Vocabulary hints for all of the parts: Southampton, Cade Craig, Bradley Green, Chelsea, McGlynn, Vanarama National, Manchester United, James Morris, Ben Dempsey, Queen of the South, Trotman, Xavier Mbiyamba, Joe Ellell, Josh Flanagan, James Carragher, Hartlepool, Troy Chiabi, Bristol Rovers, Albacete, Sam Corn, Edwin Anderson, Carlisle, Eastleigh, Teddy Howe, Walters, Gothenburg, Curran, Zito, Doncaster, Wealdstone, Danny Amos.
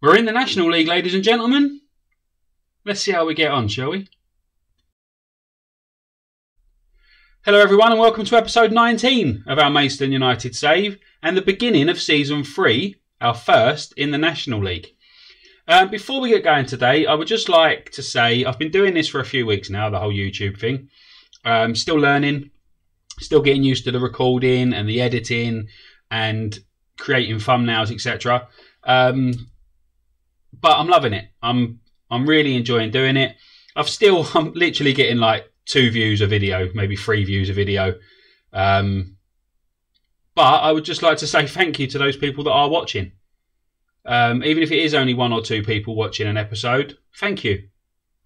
We're in the National League, ladies and gentlemen. Let's see how we get on, shall we? Hello everyone and welcome to episode 19 of our Maidstone United save and the beginning of season 3, our first in the National League. Before we get going today, I would just like to say I've been doing this for a few weeks now, the whole YouTube thing. Still learning, still getting used to the recording and the editing and creating thumbnails, etc. But I'm loving it. I'm really enjoying doing it. I'm literally getting like 2 views a video, maybe 3 views a video. But I would just like to say thank you to those people that are watching. Even if it is only 1 or 2 people watching an episode, thank you.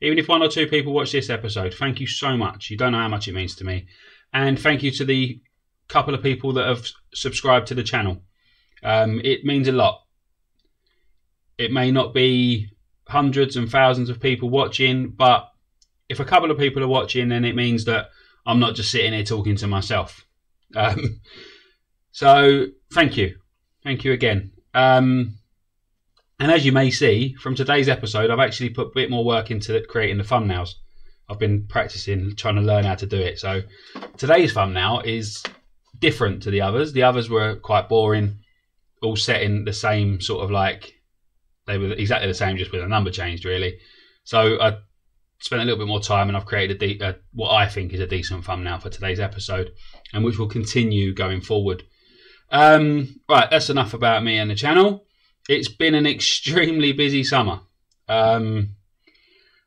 Even if 1 or 2 people watch this episode, thank you so much. You don't know how much it means to me. And thank you to the couple of people that have subscribed to the channel. It means a lot. It may not be hundreds and thousands of people watching, but if a couple of people are watching, then it means that I'm not just sitting here talking to myself. So thank you. Thank you again. And as you may see from today's episode, I've actually put a bit more work into creating the thumbnails. I've been practicing, trying to learn how to do it. So today's thumbnail is different to the others. The others were quite boring, all set in the same sort of like, they were exactly the same, just with a number changed really. So I spent a little bit more time and I've created what I think is a decent thumbnail for today's episode, and which will continue going forward. Right, that's enough about me and the channel. It's been an extremely busy summer. I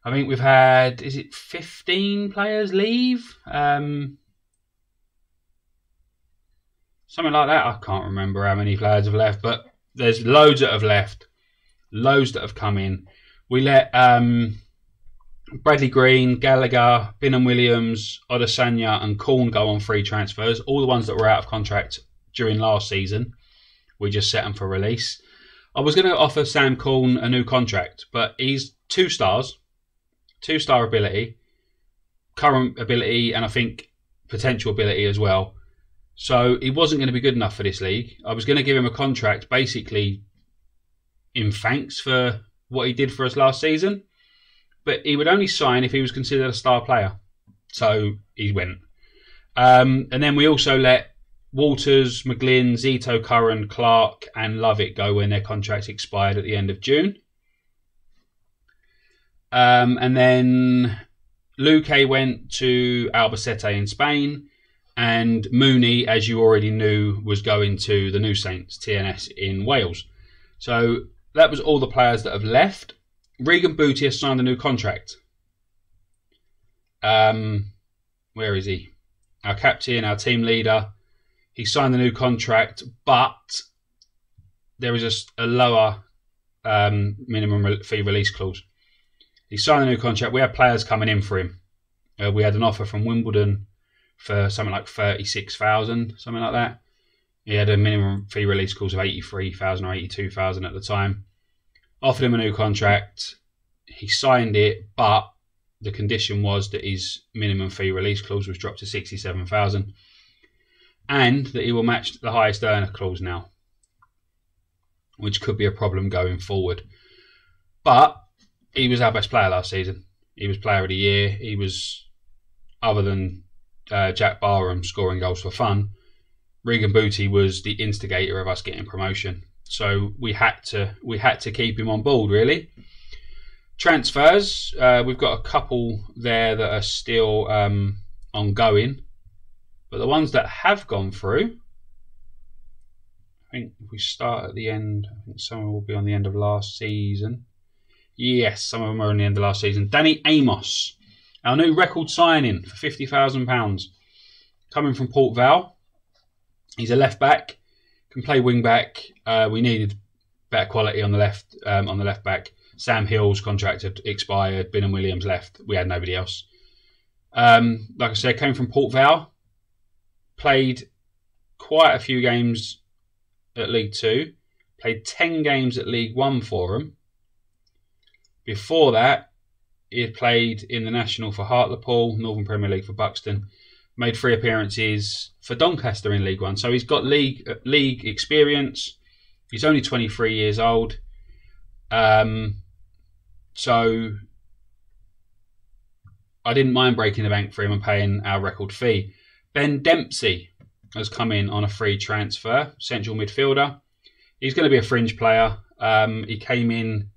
think we've had, is it 15 players leave? Something like that. I can't remember how many players have left, but there's loads that have left, loads that have come in. We let Bradley Green, Gallagher, Binham Williams, Odesanya and Corn go on free transfers. All the ones that were out of contract during last season, we just set them for release. I was going to offer Sam Corn a new contract, but he's 2 stars, 2-star ability, current ability, and I think potential ability as well. So he wasn't going to be good enough for this league. I was going to give him a contract basically in thanks for what he did for us last season, but he would only sign if he was considered a star player. So he went. And then we also let Walters, McGlynn, Zito, Curran, Clark and Lovett go when their contracts expired at the end of June. And then Luque went to Albacete in Spain, and Mooney, as you already knew, was going to the New Saints, TNS, in Wales. So that was all the players that have left. Regan Bootier signed a new contract. Where is he? Our captain, our team leader. He signed a new contract, but there is a lower minimum fee release clause. He signed a new contract. We had players coming in for him. We had an offer from Wimbledon for something like 36,000, something like that. He had a minimum fee release clause of 83,000 or 82,000 at the time. Offered him a new contract. He signed it, but the condition was that his minimum fee release clause was dropped to 67,000, and that he will match the highest earner clause now, which could be a problem going forward. But he was our best player last season. He was player of the year. He was, other than Jack Barham scoring goals for fun, Regan Bootier was the instigator of us getting promotion. So we had to keep him on board, really. Transfers, we've got a couple there that are still ongoing, but the ones that have gone through, I think if we start at the end, I think some will be on the end of last season. Yes, some of them are on the end of last season. Danny Amos, our new record signing for £50,000, coming from Port Vale. He's a left back, can play wing back. We needed better quality on the left back. Sam Hill's contract had expired. Binham Williams left. We had nobody else. Like I said, came from Port Vale. Played quite a few games at League 2. Played 10 games at League 1 for him. Before that, he had played in the National for Hartlepool, Northern Premier League for Buxton. Made 3 appearances for Doncaster in League 1. So he's got league experience. He's only 23 years old. So I didn't mind breaking the bank for him and paying our record fee. Ben Dempsey has come in on a free transfer, central midfielder. He's going to be a fringe player. He came in,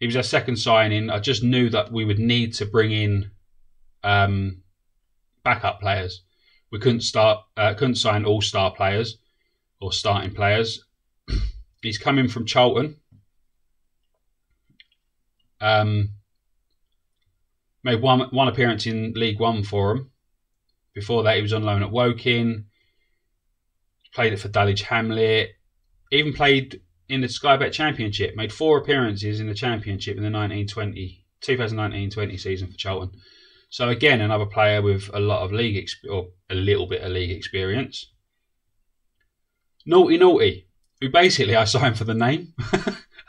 he was our second signing. I just knew that we would need to bring in backup players. We couldn't sign all-star players or starting players. He's coming from Charlton. Made one appearance in League One for him. Before that, he was on loan at Woking. Played it for Dulwich Hamlet. Even played in the Sky Bet Championship. Made 4 appearances in the Championship in the 2019-20 season for Charlton. So again, another player with a lot of league or a little bit of league experience. Naughty Naughty, who basically I signed for the name.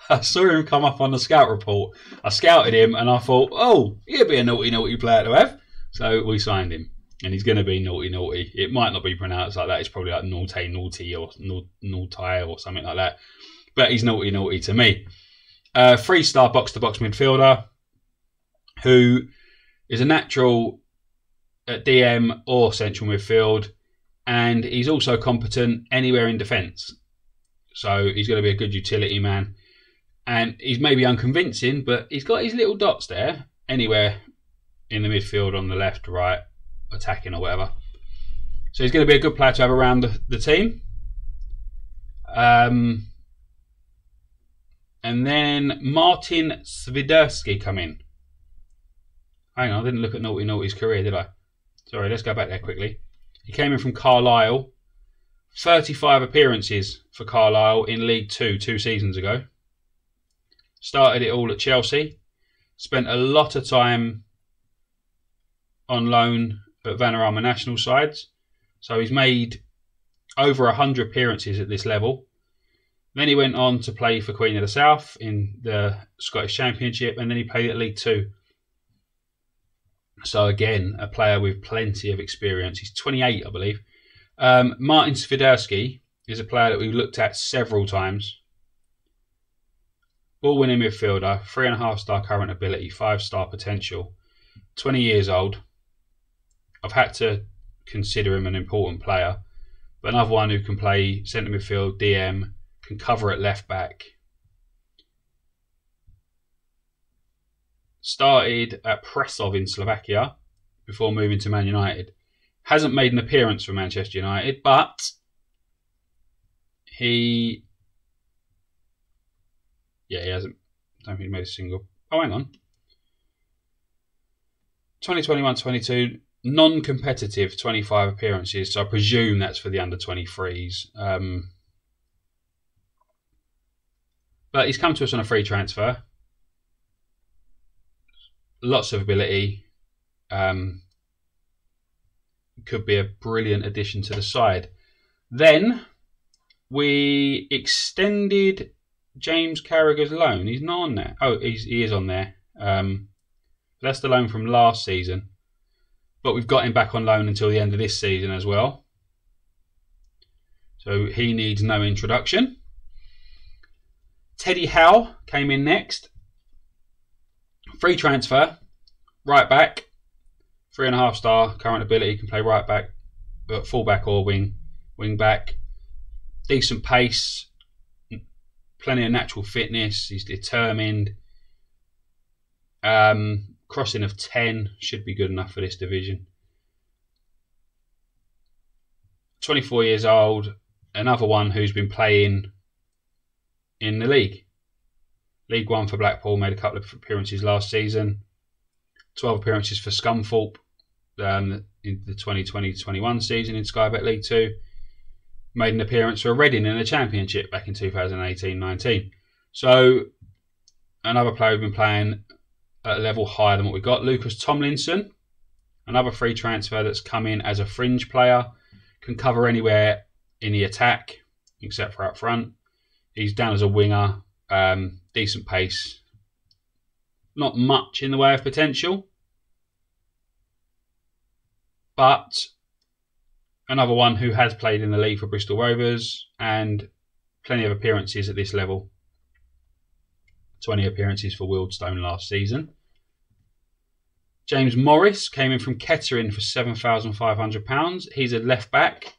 I saw him come up on the scout report. I scouted him and I thought, oh, he'd be a Naughty Naughty player to have. So we signed him, and he's going to be Naughty Naughty. It might not be pronounced like that. It's probably like Naughty Naughty or Naughty or something like that. But he's Naughty Naughty to me. 3-star box-to-box midfielder who is a natural at DM or central midfield, and he's also competent anywhere in defence. So he's going to be a good utility man, and he's maybe unconvincing, but he's got his little dots there anywhere in the midfield, on the left, right, attacking or whatever. So he's going to be a good player to have around the team. And then Martin Sviderski come in. Hang on, I didn't look at Naughty Naughty's career, did I? Sorry, let's go back there quickly. He came in from Carlisle. 35 appearances for Carlisle in League Two, 2 seasons ago. Started it all at Chelsea. Spent a lot of time on loan at Vanarama National sides. So he's made over 100 appearances at this level. Then he went on to play for Queen of the South in the Scottish Championship, and then he played at League Two. So again, a player with plenty of experience. He's 28, I believe. Martin Sviderski is a player that we've looked at several times. Ball-winning midfielder, 3.5-star current ability, 5-star potential. 20 years old. I've had to consider him an important player. But another one who can play centre midfield, DM, can cover at left-back. Started at Presov in Slovakia before moving to Man United. Hasn't made an appearance for Manchester United, but he hasn't. I don't think he made a single. Oh, hang on. 2021-22, non-competitive 25 appearances, so I presume that's for the under-23s. But he's come to us on a free transfer. Lots of ability. Could be a brilliant addition to the side. Then we extended James Carragher's loan. He's not on there. Oh, he is on there. That's the loan from last season. But we've got him back on loan until the end of this season as well. So he needs no introduction. Teddy Howe came in next. Free transfer, right back, 3.5-star current ability, can play right back, but full back or wing back. Decent pace, plenty of natural fitness. He's determined. Crossing of 10 should be good enough for this division. 24 years old, another one who's been playing in the league. League One for Blackpool, made a couple of appearances last season. 12 appearances for Scunthorpe in the 2020-21 season in Sky Bet League Two. Made an appearance for Reading in the Championship back in 2018-19. So another player who's been playing at a level higher than what we got. Lucas Tomlinson, another free transfer that's come in as a fringe player. Can cover anywhere in the attack, except for up front. He's down as a winger. Decent pace. Not much in the way of potential. But another one who has played in the league for Bristol Rovers and plenty of appearances at this level. 20 appearances for Wealdstone last season. James Morris came in from Kettering for £7,500. He's a left back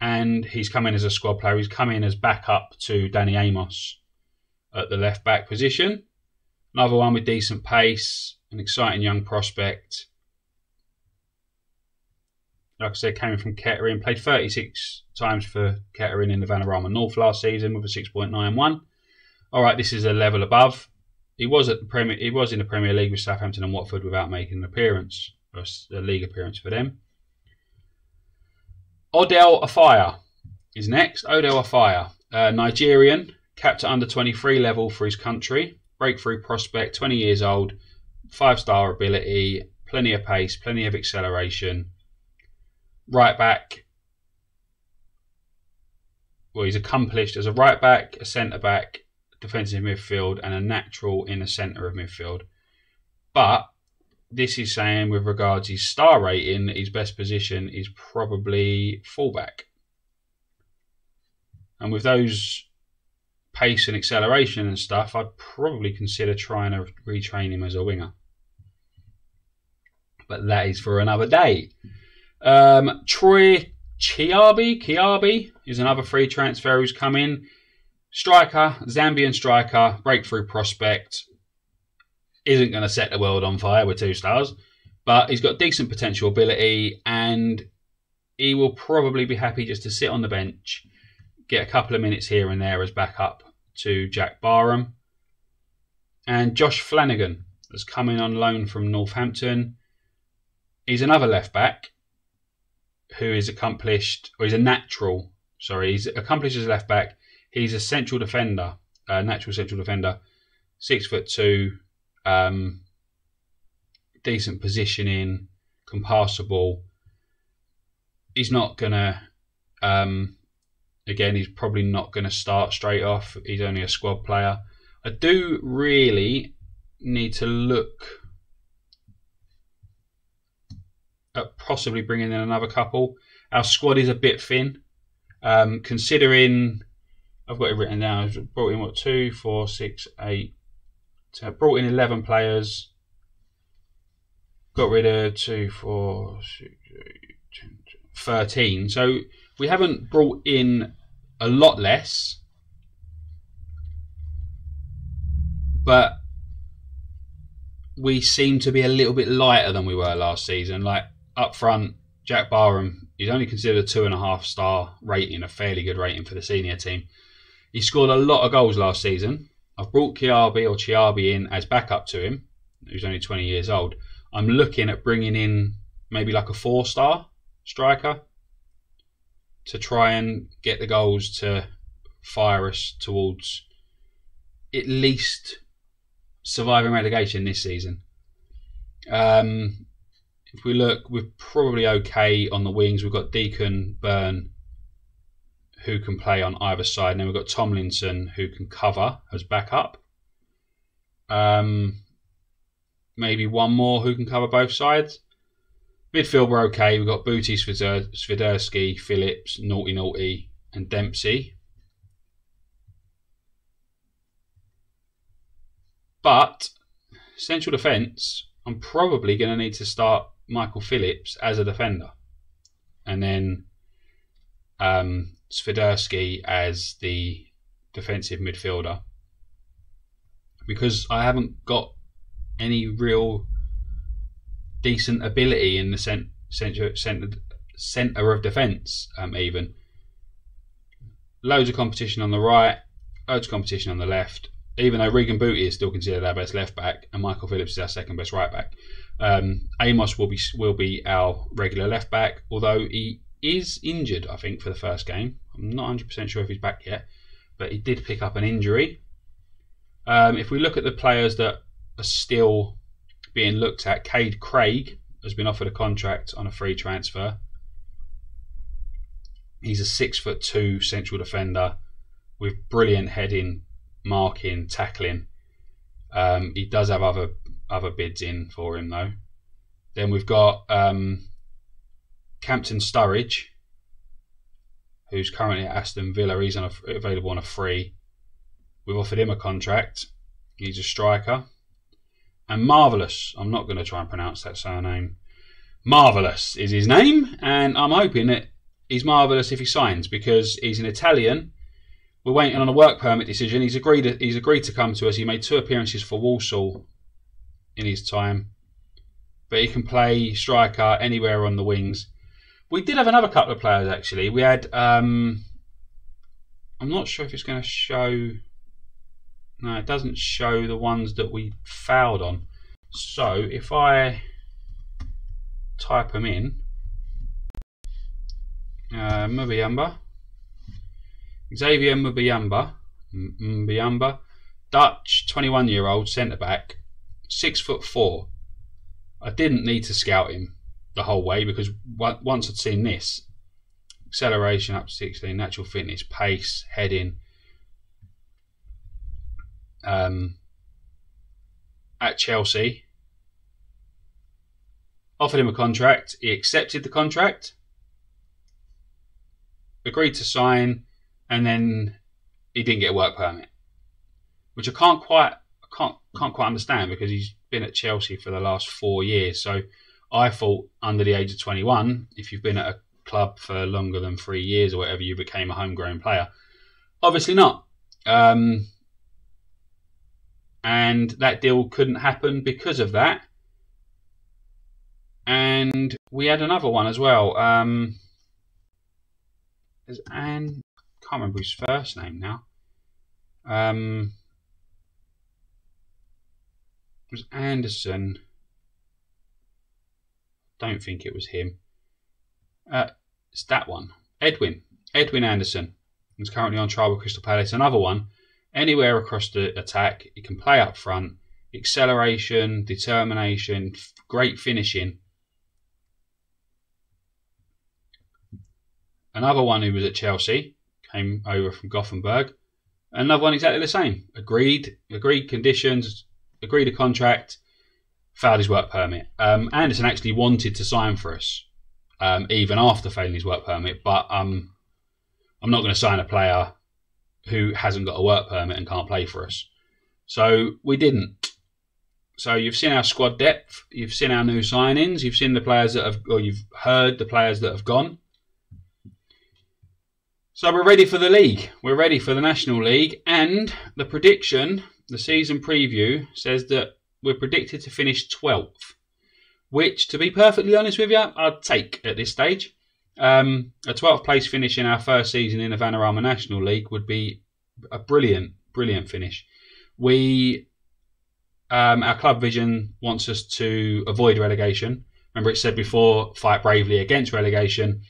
and he's come in as a squad player. He's come in as backup to Danny Amos at the left back position. Another one with decent pace, an exciting young prospect. Like I said, came in from Kettering, played 36 times for Kettering in the Vanarama North last season with a 6.91. All right, this is a level above. He was in the Premier League with Southampton and Watford without making an appearance, or a league appearance for them. Odell Afaya is next. Odell Afaya, Nigerian, capped at under 23 level for his country. Breakthrough prospect, 20 years old, 5-star ability, plenty of pace, plenty of acceleration. Right back, well, he's accomplished as a right back, a centre back, defensive midfield, and a natural in the centre of midfield. But this is saying, with regards to his star rating, that his best position is probably fullback. And with those pace and acceleration and stuff, I'd probably consider trying to retrain him as a winger. But that is for another day. Troy Chiabi is another free transfer who's come in. Striker, Zambian striker, breakthrough prospect. Isn't going to set the world on fire with 2 stars, but he's got decent potential ability and he will probably be happy just to sit on the bench, get a couple of minutes here and there as backup to Jack Barham. And Josh Flanagan has come in on loan from Northampton. He's another left back who is accomplished, or he's a natural, sorry, he's accomplished as a left back. He's a central defender, a natural central defender, 6'2", decent positioning, can pass the ball. He's not going to, again, he's probably not going to start straight off. He's only a squad player. I do really need to look at possibly bringing in another couple. Our squad is a bit thin, considering... I've got it written down. I've brought in, what, 2, 4, 6, 8. So I brought in 11 players. Got rid of 2, 4, 6, 8, 10, 13. So we haven't brought in a lot less. But we seem to be a little bit lighter than we were last season. Like, up front, Jack Barham is only considered a 2.5-star rating, a fairly good rating for the senior team. He scored a lot of goals last season. I've brought Chiabi in as backup to him, who's only 20 years old. I'm looking at bringing in maybe like a 4-star striker to try and get the goals to fire us towards at least surviving relegation this season. If we look, we're probably okay on the wings. We've got Deacon Byrne, who can play on either side. And then we've got Tomlinson, who can cover as backup. Maybe one more who can cover both sides. Midfield, we're okay. We've got Booty, Sviderski, Phillips, Naughty, and Dempsey. But central defence, I'm probably going to need to start Michael Phillips as a defender. And then... Sviderski as the defensive midfielder, because I haven't got any real decent ability in the centre of defence. Even loads of competition on the right, loads of competition on the left, even though Regan Bootier is still considered our best left back and Michael Phillips is our second best right back. Amos will be our regular left back, although he is injured, I think, for the first game. I'm not 100% sure if he's back yet, but he did pick up an injury. If we look at the players that are still being looked at, Cade Craig has been offered a contract on a free transfer. He's a 6'2" central defender with brilliant heading, marking, tackling. He does have other bids in for him though. Then we've got Campton Sturridge, who's currently at Aston Villa. He's available on a free. We've offered him a contract. He's a striker. And Marvellous, I'm not going to try and pronounce that surname. Marvellous is his name, and I'm hoping that he's marvellous if he signs, because he's an Italian. We're waiting on a work permit decision. He's agreed to come to us. He made 2 appearances for Walsall in his time, but he can play striker anywhere on the wings. We did have another couple of players actually. We had I'm not sure if it's going to show. No, it doesn't show the ones that we fouled on. So if I type them in, Mbiyamba, Xavier Mbiyamba, Dutch 21-year-old centre-back, 6'4". I didn't need to scout him the whole way because once I'd seen this, acceleration up to 16, natural fitness, pace, heading, at Chelsea, offered him a contract. He accepted the contract, agreed to sign, and then he didn't get a work permit, which I can't quite understand because he's been at Chelsea for the last 4 years. So I thought under the age of 21, if you've been at a club for longer than 3 years or whatever, you became a homegrown player. Obviously not. And that deal couldn't happen because of that. And we had another one as well. There's Anne, can't remember his first name now. It was Anderson. Don't think it was him. It's that one. Edwin Anderson. He's currently on trial with Crystal Palace. Another one. Anywhere across the attack, he can play up front. Acceleration, determination, great finishing. Another one who was at Chelsea, came over from Gothenburg. Another one exactly the same. Agreed conditions, agreed a contract, failed his work permit. Anderson actually wanted to sign for us, even after failing his work permit, but I'm not going to sign a player who hasn't got a work permit and can't play for us. So we didn't. So you've seen our squad depth, you've seen our new signings, you've seen the players that have, or you've heard the players that have gone. So we're ready for the league. We're ready for the National League, and the prediction, the season preview, says that we're predicted to finish 12th, which, to be perfectly honest with you, I'd take at this stage. A 12th place finish in our first season in the Vanarama National League would be a brilliant, brilliant finish. We, our club vision wants us to avoid relegation. Remember, it said before, fight bravely against relegation.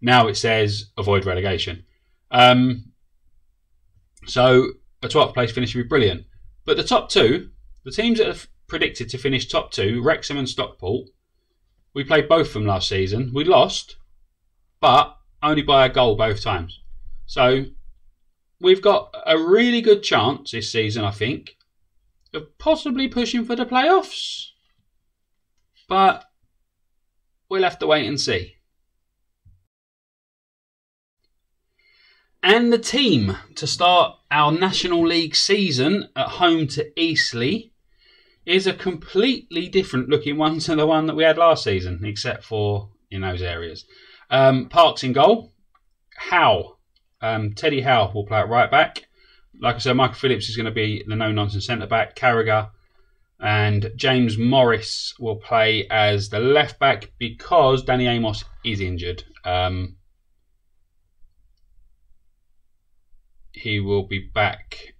Now it says avoid relegation. So a 12th place finish would be brilliant. But the top two, the teams that are predicted to finish top two, Wrexham and Stockport, we played both of them last season. We lost, but only by a goal both times. So we've got a really good chance this season, I think, of possibly pushing for the playoffs. But we'll have to wait and see. And the team to start our National League season at home to Eastleigh is a completely different looking one to the one that we had last season, except for in those areas. Parks in goal. Howe. Teddy Howe will play at right back. Like I said, Michael Phillips is going to be the no-nonsense centre-back. Carragher and James Morris will play as the left-back because Danny Amos is injured. He will be back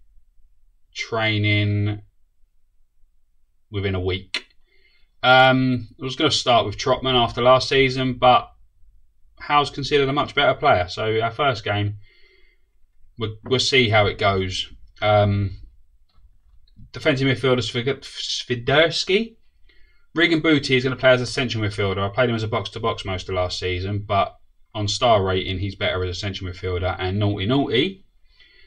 training within a week. I was going to start with Trotman after last season, but Howe's considered a much better player. So our first game, we'll see how it goes. Defensive midfielder Sviderski. Regan Bootier is going to play as a central midfielder. I played him as a box-to-box most of last season, but on star rating, he's better as a central midfielder. And Naughty,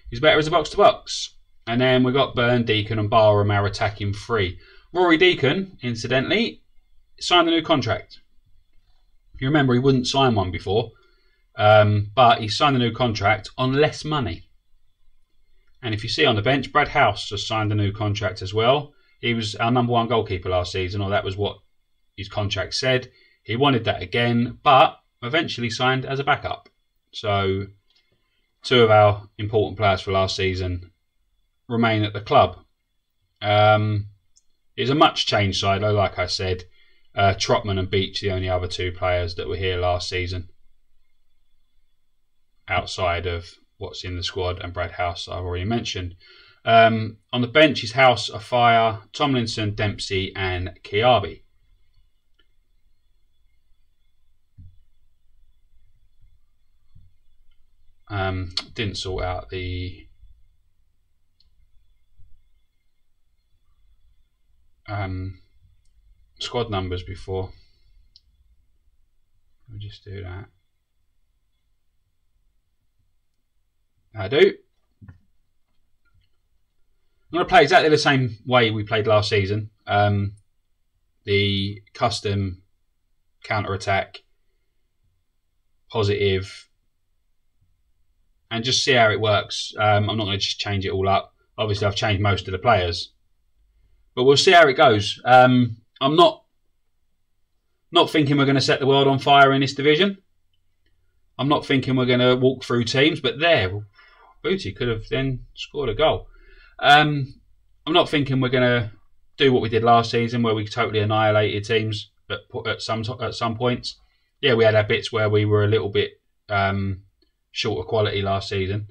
he's better as a box-to-box. And then we've got Byrne, Deacon and Barham, our attacking three. Rory Deacon, incidentally, signed a new contract. If you remember, he wouldn't sign one before, but he signed a new contract on less money. And if you see on the bench, Brad House just signed a new contract as well. He was our number one goalkeeper last season, or that was what his contract said. He wanted that again, but eventually signed as a backup. So two of our important players for last season remain at the club. It's a much changed side, though, like I said. Trotman and Beach, the only other two players that were here last season, outside of what's in the squad and Brad House, I've already mentioned. On the bench is House, Afaya, Tomlinson, Dempsey and Chiabi. Didn't sort out the squad numbers before. We'll just do that. I do. I'm going to play exactly the same way we played last season. The custom counter-attack, positive, and just see how it works. I'm not going to just change it all up. Obviously, I've changed most of the players, but we'll see how it goes. I'm not thinking we're going to set the world on fire in this division. I'm not thinking we're going to walk through teams, but there, Bootier could have then scored a goal. I'm not thinking we're going to do what we did last season, where we totally annihilated teams at some points. Yeah, we had our bits where we were a little bit short of quality last season,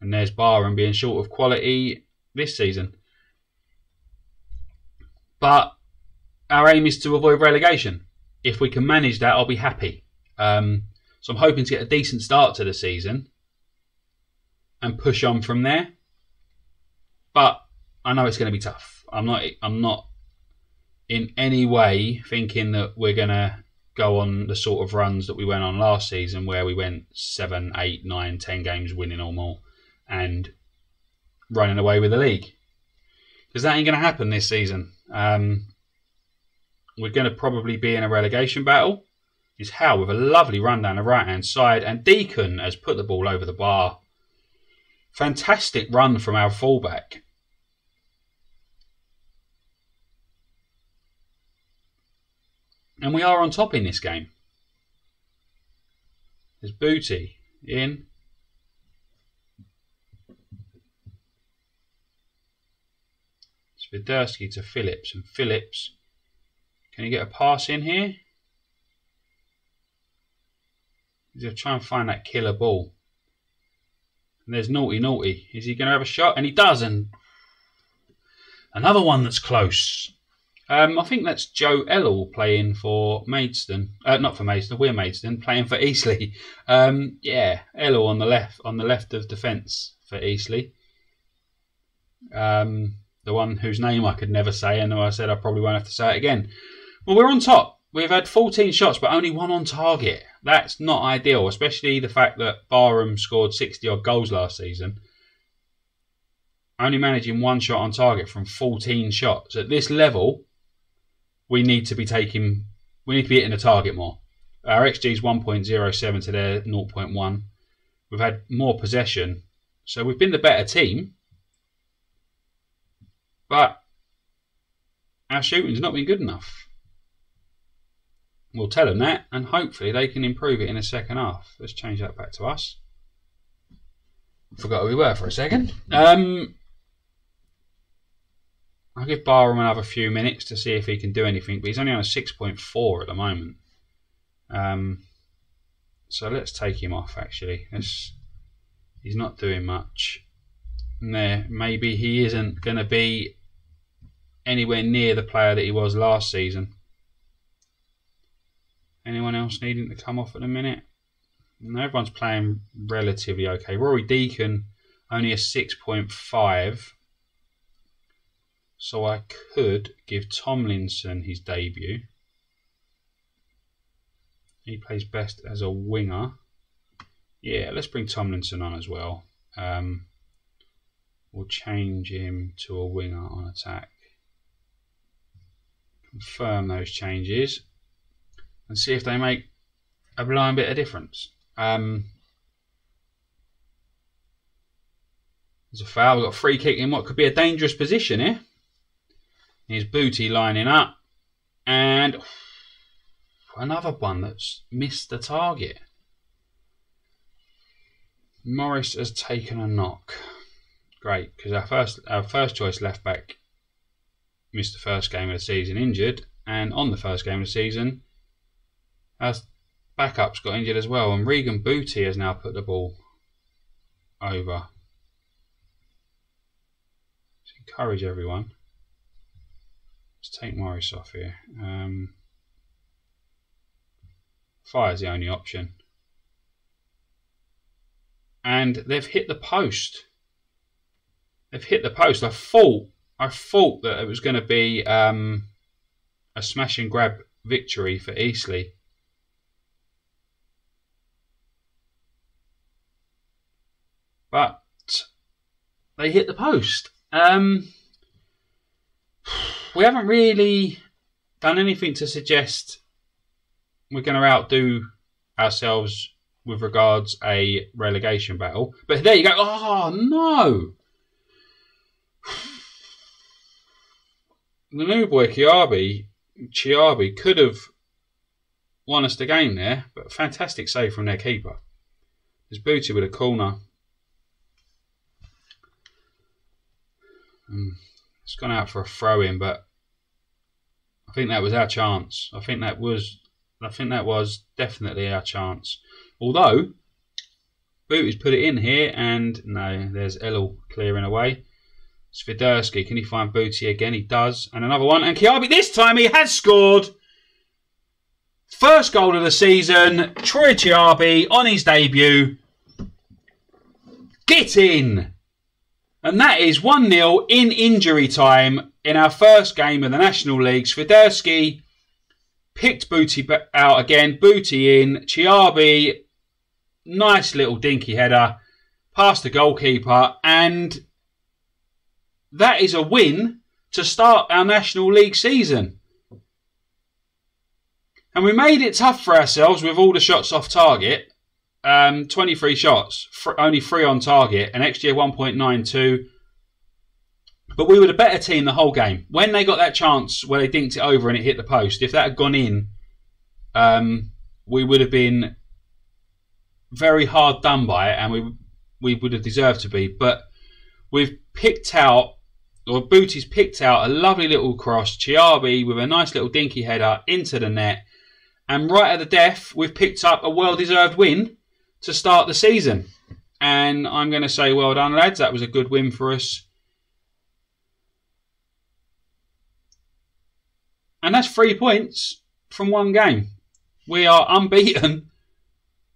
and there's Barham being short of quality this season. But our aim is to avoid relegation. If we can manage that, I'll be happy. So I'm hoping to get a decent start to the season and push on from there. But I know it's going to be tough. I'm not in any way thinking that we're going to go on the sort of runs that we went on last season, where we went 7, 8, 9, 10 games winning or more and running away with the league. Because that ain't going to happen this season. We're going to probably be in a relegation battle. Is Howe with a lovely run down the right-hand side. And Deacon has put the ball over the bar. Fantastic run from our fullback. And we are on top in this game. There's Bootier in. Sviderski to Phillips, and Phillips, can you get a pass in here? He's going to try and find that killer ball. And there's Naughty. Is he going to have a shot? And he does, and another one that's close. I think that's Joe Ellell playing for Maidstone. Not for Maidstone, we're Maidstone, playing for Eastleigh. Yeah, Ellell on the left of defence for Eastleigh. The one whose name I could never say, and I said I probably won't have to say it again. Well, we're on top. We've had 14 shots, but only one on target. That's not ideal, especially the fact that Barham scored 60-odd goals last season. Only managing one shot on target from 14 shots. At this level, we need to be hitting the target more. Our XG is 1.07 to their 0.1. We've had more possession, so we've been the better team. But our shooting's not been good enough. We'll tell them that, and hopefully they can improve it in the second half. Let's change that back to us. Forgot who we were for a second. I'll give Barham another few minutes to see if he can do anything, but he's only on a 6.4 at the moment. So let's take him off, actually. He's not doing much. And there, maybe he isn't going to be anywhere near the player that he was last season. Anyone else needing to come off at the minute? No, everyone's playing relatively okay. Rory Deacon only a 6.5, so I could give Tomlinson his debut. He plays best as a winger. Yeah, let's bring Tomlinson on as well. We'll change him to a winger on attack. Confirm those changes and see if they make a blind bit of difference. There's a foul. We've got a free kick in what could be a dangerous position here. Here's Booty lining up. And another one that's missed the target. Morris has taken a knock. Great, because our first choice left back missed the first game of the season injured, and on the first game of the season, our backups got injured as well, and Regan Bootier has now put the ball over. Let's encourage everyone. Let's take Morris off here. Fire's the only option. And they've hit the post. They've hit the post. I thought that it was going to be a smash and grab victory for Eastleigh. But they hit the post. We haven't really done anything to suggest we're going to outdo ourselves with regards a relegation battle. But there you go. Oh, no. The new boy, Chiabi, could have won us the game there, but fantastic save from their keeper. There's Booty with a corner. It's gone out for a throw-in, but I think that was our chance. I think that was definitely our chance. Although, Booty's put it in here, and no, there's Ellul clearing away. Sviderski, can he find Booty again? He does. And another one. And Chiabi, this time he has scored. First goal of the season. Troy Chiabi on his debut. Get in. And that is 1-0 in injury time in our first game of the National League. Sviderski picked Booty out again. Booty in. Chiabi, nice little dinky header. Past the goalkeeper. And that is a win to start our National League season. And we made it tough for ourselves with all the shots off target. 23 shots, only 3 on target, an XG 1.92. But we were the better team the whole game. When they got that chance where they dinked it over and it hit the post, if that had gone in, we would have been very hard done by it, and we would have deserved to be. But we've picked out, or Booty's picked out, a lovely little cross. Chiabi with a nice little dinky header into the net. And right at the death, we've picked up a well-deserved win to start the season. And I'm going to say well done, lads. That was a good win for us. And that's 3 points from one game. We are unbeaten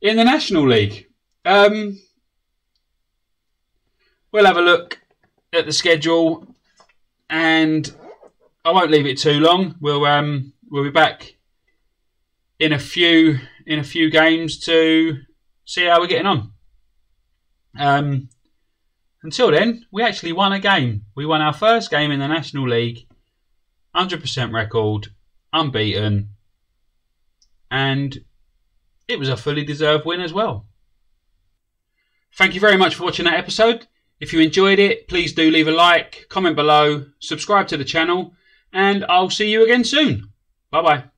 in the National League. We'll have a look at the schedule, and I won't leave it too long. We'll be back in a few games to see how we're getting on. Until then, we actually won a game. We won our first game in the National League, 100% record, unbeaten, and it was a fully deserved win as well. Thank you very much for watching that episode. If you enjoyed it, please do leave a like, comment below, subscribe to the channel, and I'll see you again soon. Bye-bye.